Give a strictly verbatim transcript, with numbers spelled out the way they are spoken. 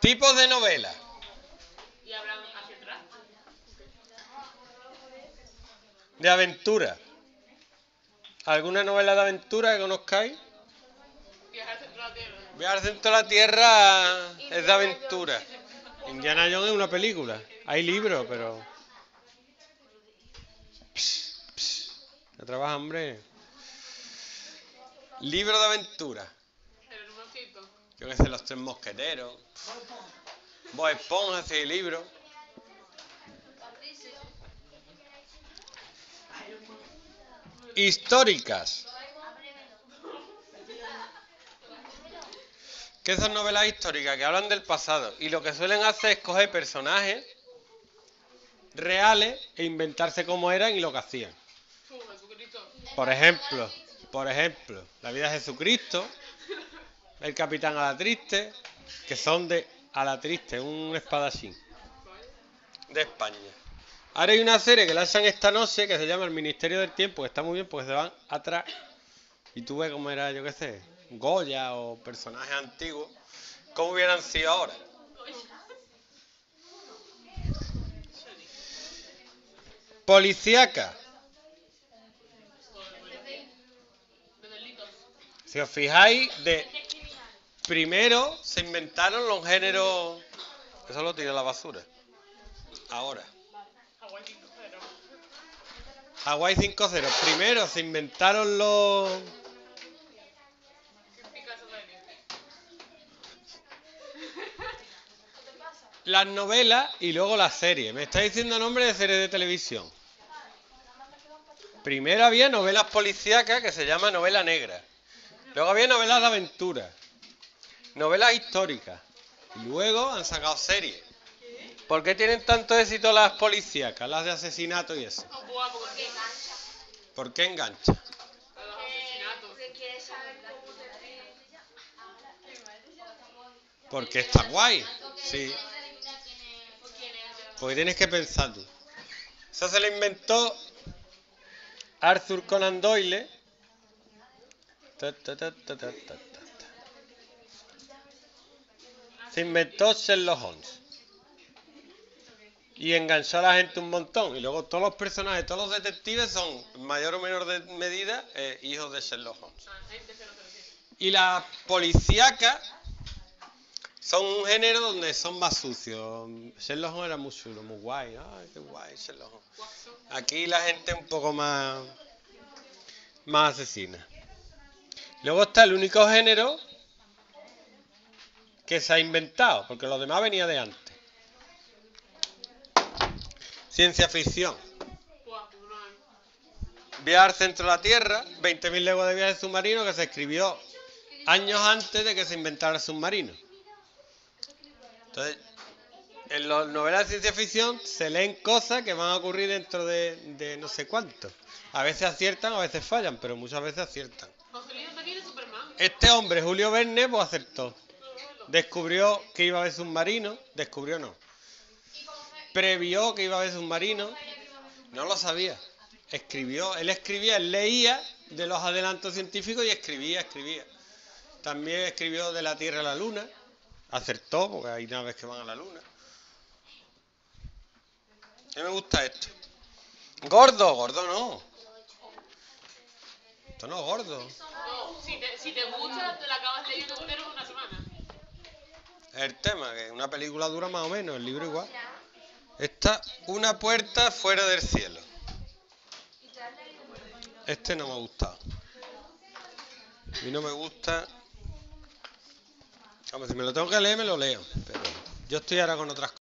Tipos de novela. De aventura. ¿Alguna novela de aventura que conozcáis? Viajar al centro de la Tierra. Viajar al centro de la Tierra es de aventura. Indiana Jones es una película. Hay libros, pero... Psh, psh. ¿Ya trabaja, hombre? Libro de aventura. Yo que sé, Los Tres Mosqueteros. Vos Esponja, ese libro. Históricas. ¿Qué son novelas históricas? Que hablan del pasado. Y lo que suelen hacer es coger personajes reales e inventarse cómo eran y lo que hacían. Por ejemplo, por ejemplo, la vida de Jesucristo, El Capitán Alatriste, que son de Alatriste, un espadachín de España. Ahora hay una serie que lanzan esta noche que se llama El Ministerio del Tiempo, que está muy bien porque se van atrás y tú ves cómo era, yo qué sé, Goya o personajes antiguos, cómo hubieran sido ahora. Policíaca. Si os fijáis, de primero se inventaron los géneros. Eso lo tiré a la basura. Ahora. Hawaii cinco cero. Primero se inventaron los... las novelas y luego las series. Me está diciendo nombres de series de televisión. Primero había novelas policíacas que se llama novela negra. Luego había novelas de aventura. Novelas históricas. Y luego han sacado series. ¿Por qué tienen tanto éxito las policíacas, las de asesinato y eso? ¿Por qué engancha? Porque está guay. Sí. Porque tienes que pensar tú. Eso se lo inventó Arthur Conan Doyle. Ta, ta, ta, ta, ta, ta, ta. Se inventó Sherlock Holmes y enganchó a la gente un montón. Y luego todos los personajes, todos los detectives son, en mayor o menor de medida, eh, hijos de Sherlock Holmes. Y las policíacas son un género donde son más sucios. Sherlock Holmes era muy chulo, muy guay. Ay, qué guay Sherlock Holmes. Aquí la gente es un poco más, más asesina. Luego está el único género que se ha inventado, porque los demás venía de antes. Ciencia ficción. Viajar centro de la Tierra, veinte mil leguas de viaje submarino, que se escribió años antes de que se inventara el submarino. Entonces, en las novelas de ciencia ficción se leen cosas que van a ocurrir dentro de, de no sé cuánto. A veces aciertan, a veces fallan, pero muchas veces aciertan. Este hombre, Julio Verne, pues acertó. Descubrió que iba a haber submarino. Descubrió no. Previó que iba a haber submarino. No lo sabía. Escribió, él escribía, él leía de los adelantos científicos y escribía, escribía. También escribió de la Tierra a la Luna. Acertó, porque hay naves que van a la Luna. A mí me gusta esto. Gordo, gordo no. Esto no es gordo. No, si te, si te gusta, te la acabas leyendo entero en una semana. El tema, que una película dura más o menos, el libro igual. Está Una puerta fuera del cielo. Este no me ha gustado. A mí no me gusta. Vamos, si me lo tengo que leer, me lo leo. Pero yo estoy ahora con otras cosas.